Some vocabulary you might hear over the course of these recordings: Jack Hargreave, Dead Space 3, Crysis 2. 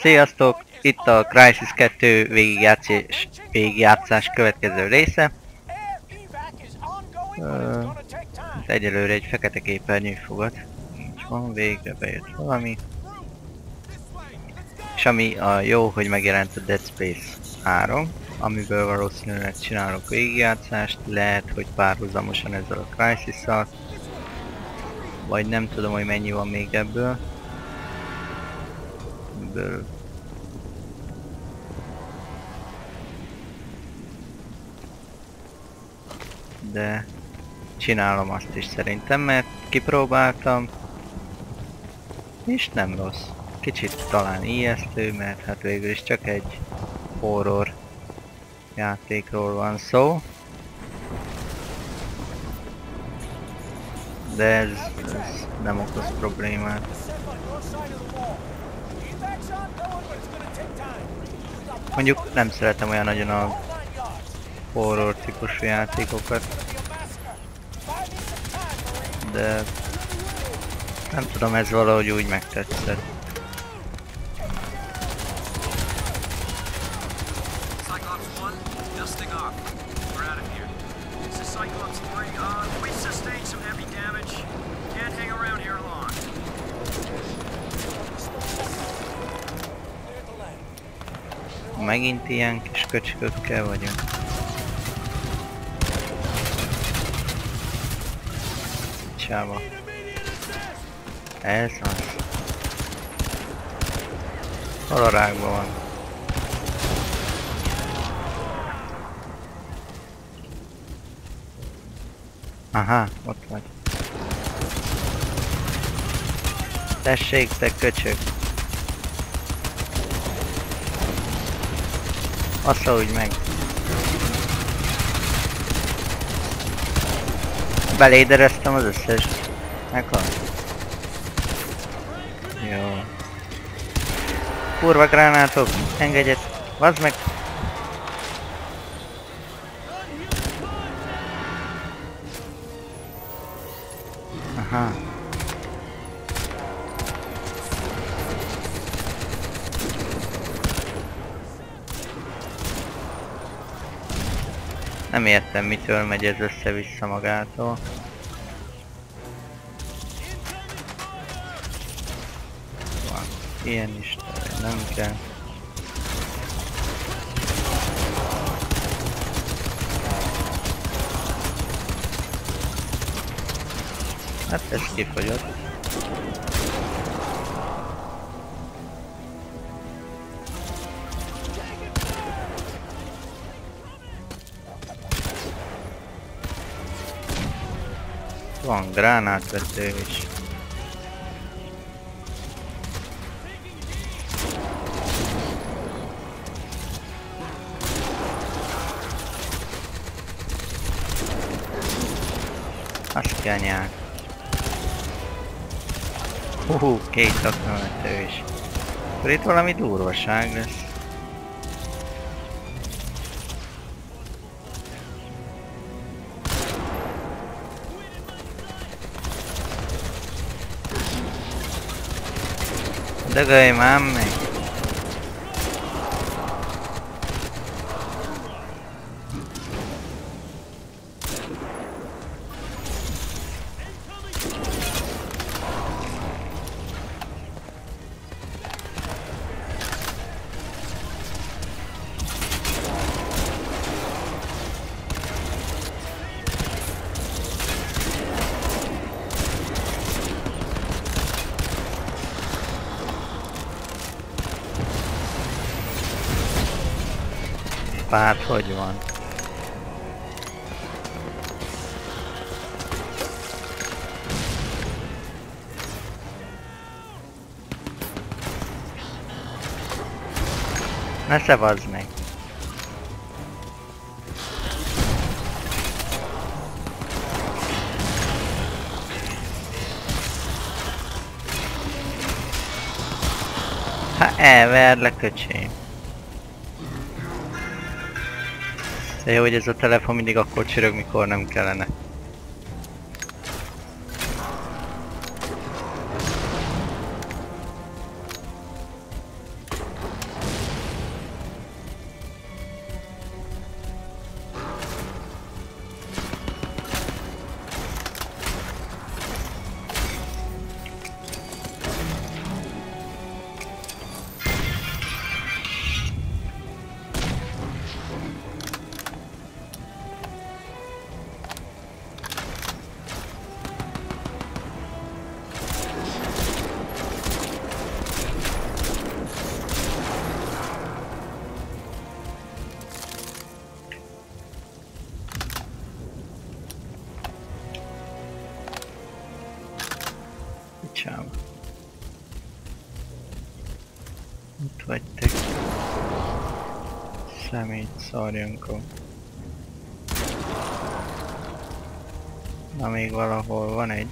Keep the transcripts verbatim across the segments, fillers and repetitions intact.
Sziasztok! Itt a Crysis kettő végigjátszás, végigjátszás következő része. Ö, egyelőre egy fekete képernyő fogad. Nincs van, végre bejött valami. És ami a jó, hogy megjelent a Dead Space három, amiből valószínűleg csinálok végigjátszást. Lehet, hogy párhuzamosan ezzel a Crysis-szal. Vagy nem tudom, hogy mennyi van még ebből. Ebből... De... Csinálom azt is szerintem, mert kipróbáltam. És nem rossz. Kicsit talán ijesztő, mert hát végül is csak egy horror játékról van szó. De ez, ez nem okoz problémát. Mondjuk nem szeretem olyan nagyon a horror típusú játékokat. De nem tudom, ez valahogy úgy megtetszett. Megint ilyen kis köcskökkel vagyunk. Csáva. Ez az. Hol a rákban van? Aha, ott vagy. Tessék, te köcsög! Asszaludj meg! Belédereztem az összes. Ekkor? Jó. Kurva gránátok! Engedjed! Vazd meg! Aha. Nem értem, mitől megy ez össze-vissza magától. Van, ilyen is, nem kell. Hát ez kifogyott. Van gránátvető is. Askanyák. Hú, két aknavető is. Akkor itt valami durvaság lesz. Dögölj már meg! Hát hogy van? Ne szavazd meg! Ha elverlek, öcsém! De jó, hogy ez a telefon mindig akkor csörög, mikor nem kellene. Itt vagytok. Szemét szarjankó. Na még valahol van egy.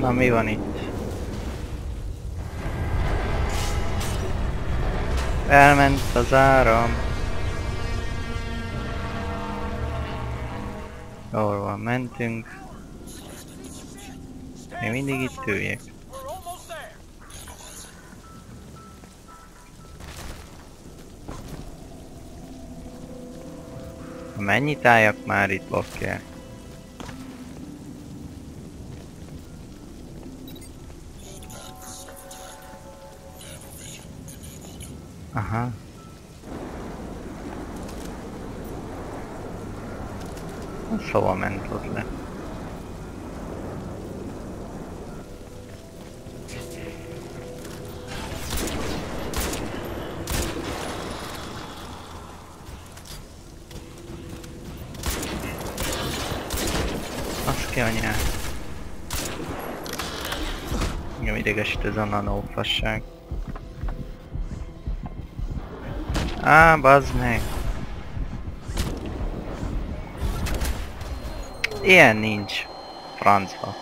Na, mi van itt? Elment az áram. Jól van, mentünk. Én mindig itt üljek. Mennyit álljak már itt, bakker? Aha. Szóval ment ott le. Azt ki anyád. Engem idegesít ez a nanófasság. Á, bazd meg! Ilyen nincs. Francba.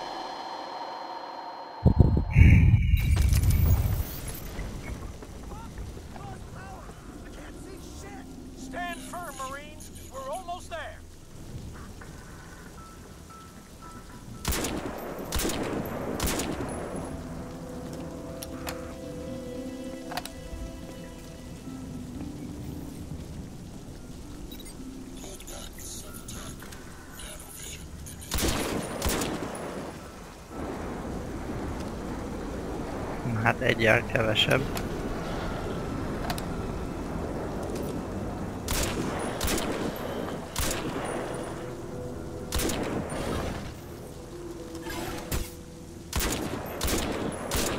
Hát egyel kevesebb.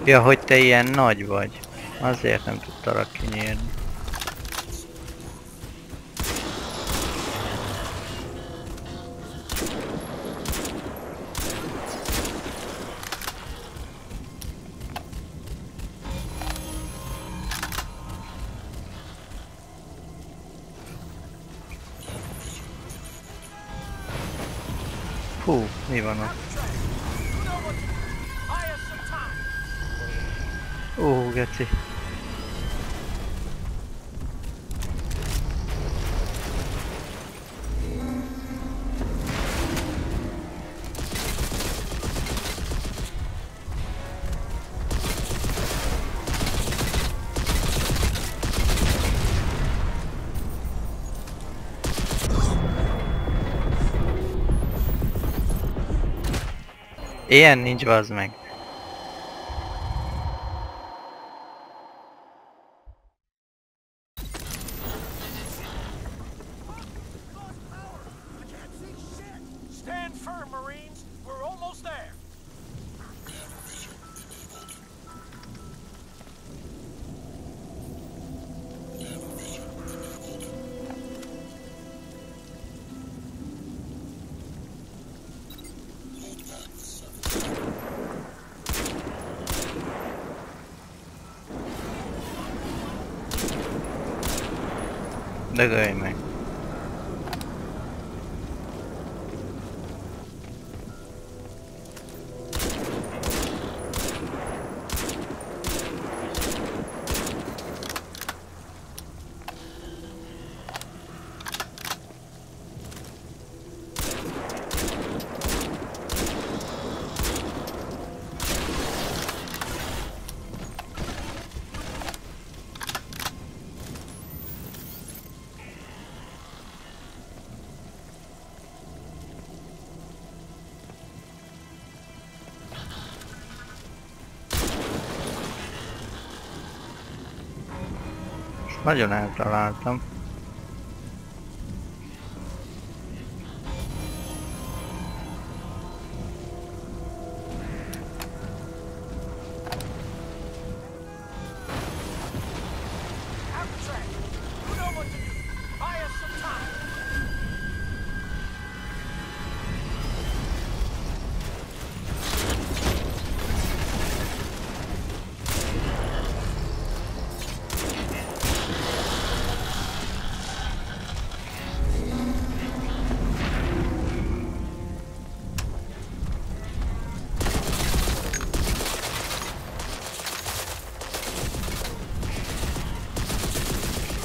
Ja, hogy te ilyen nagy vagy. Azért nem tudtalak kinyírni. Hú, mi van ott? Ó, geci. Ilyen nincs, bazd meg. Dögölj meg. Nagyon eltaláltam.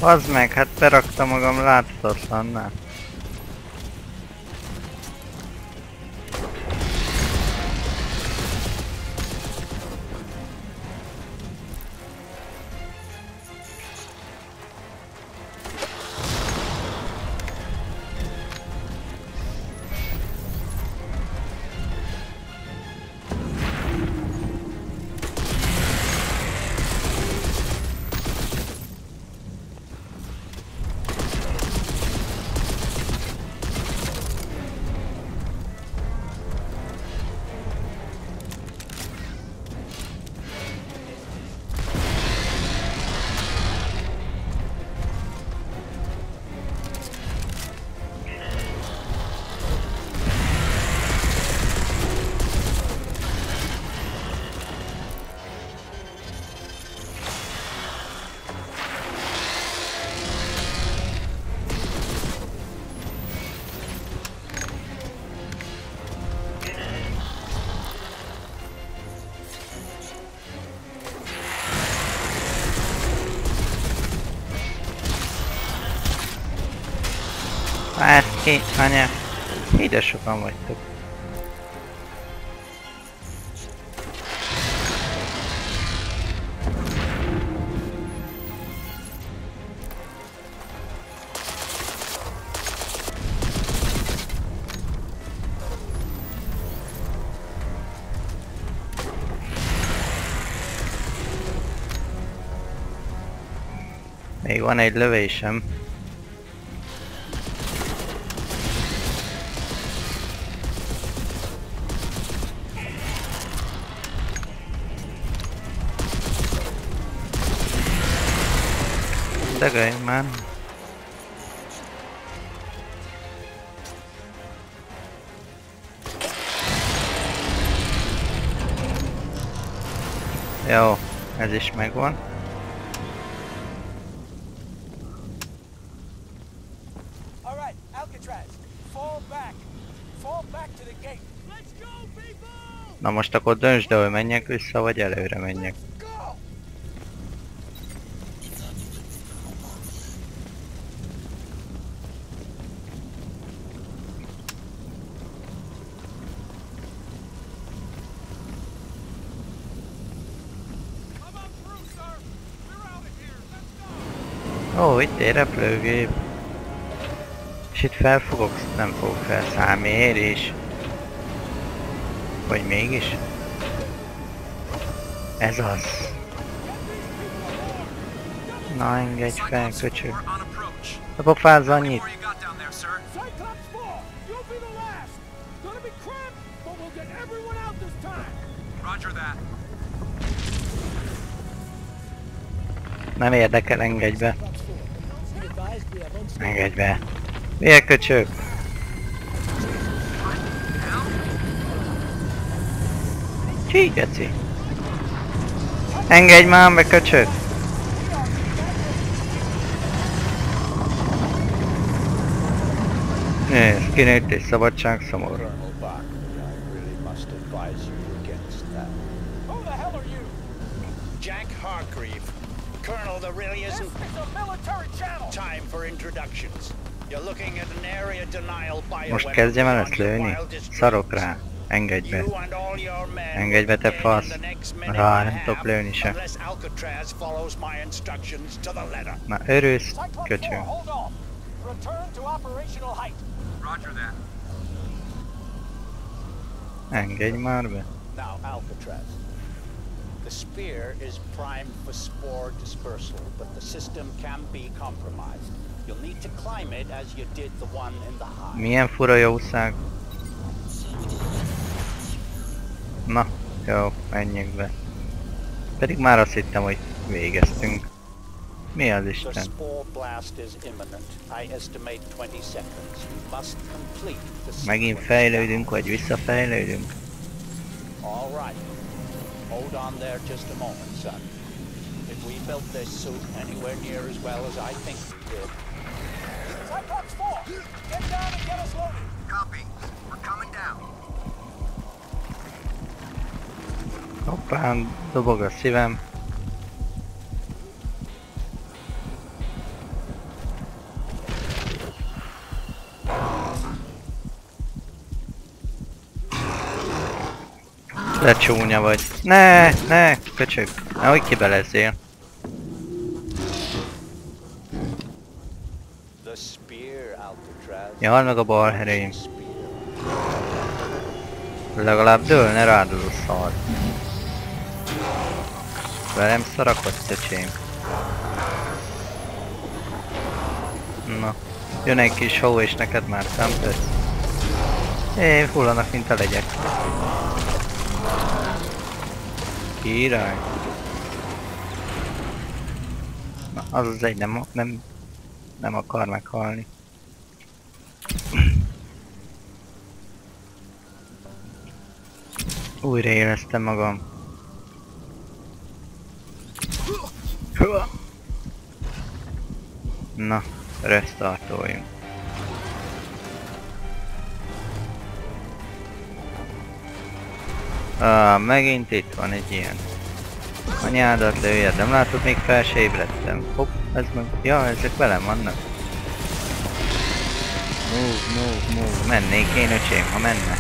Bazd meg, hát berakta magam láthatatlan. Hát ki, anya, ide sokan vagytok. Még van egy lövésem. Dögölj már! Jó, ez is megvan. Na most akkor döntsd el, hogy menjek vissza, vagy előre menjek. Ó, itt egy repülőgép. És itt fel fogok, nem fogok felszállni, érés. Vagy mégis? Ez az. Na, engedj fel, köcsög. A pofázza annyit. Nem érdekel, engedj be. Engedj be! Milyen köcsög! Csí, geci! Engedj már be, köcsög! Nézd, kinőtt és szabadság szomorú. Jack Hargreave. Colonel, there really isn't... This is a military channel! ...time for introductions. You're looking at an area denial bioweapon... Most kezdjem el ezt lőni. Szarok rá. Engedj be. Engedj be, te fasz. Rá, nem tudok lőni se. Na, örülsz, köcsög. Engedj már be. The spear is primed for spore dispersal, but the system can be compromised. You'll need to climb it as you did the one in the hive. Milyen fura jószág. Na, jó, menjünk be. Pedig már azt hittem, hogy végeztünk. Mi az Isten? The spore blast is imminent. I estimate twenty seconds. You must complete the sequence. Megint fejlődünk, vagy visszafejlődünk? All right. Hold on there just a moment, son. If we built this suit anywhere near as well as I think we did. Cyclops four! Get down and get us loaded! Copy. We're coming down. Hoppám, dobog a szívem. De csúnya vagy. Ne, ne, köcsög. Nehogy kibelezzél. Jaj, meg a bal hereim. Legalább dől, ne rád az a szar. Velem szarakodsz, öcsém. Na, jön egy kis hó és neked már számtesz. Én hullanak, mint a legyek. Király. Na, az az egy nem, nem, nem akar meghalni. Újra éreztem magam. Na, restartoljunk. Ah, megint itt van egy ilyen. Anyádat lőjed, nem látod, még fel se ébredtem. Hopp, ez meg... Ja, ezek velem vannak. Move, move, move. Mennék én, öcsém, ha menne.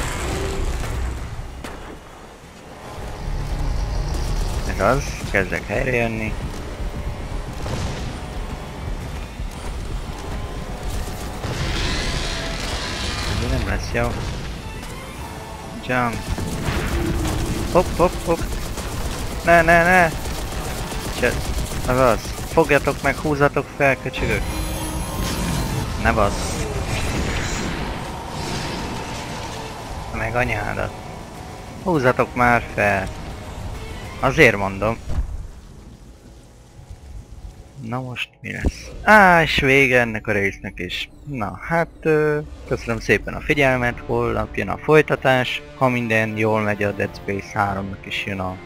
Ez az, kezdek helyre jönni. Ez nem lesz jó. Jump. Hopp, hopp, hopp. Ne, ne, ne. Csöd. Az az. Fogjatok meg, húzzatok fel, köcsögök. Ne bassz. Meg anyádat. Húzzatok már fel. Azért mondom. Na most mi lesz? Á, és vége ennek a résznek is. Na hát, ö, köszönöm szépen a figyelmet, holnap jön a folytatás. Ha minden jól megy, a Dead Space háromnak is jön a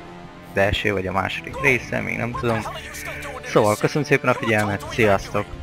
első vagy a második része, még nem tudom. Szóval köszönöm szépen a figyelmet, sziasztok!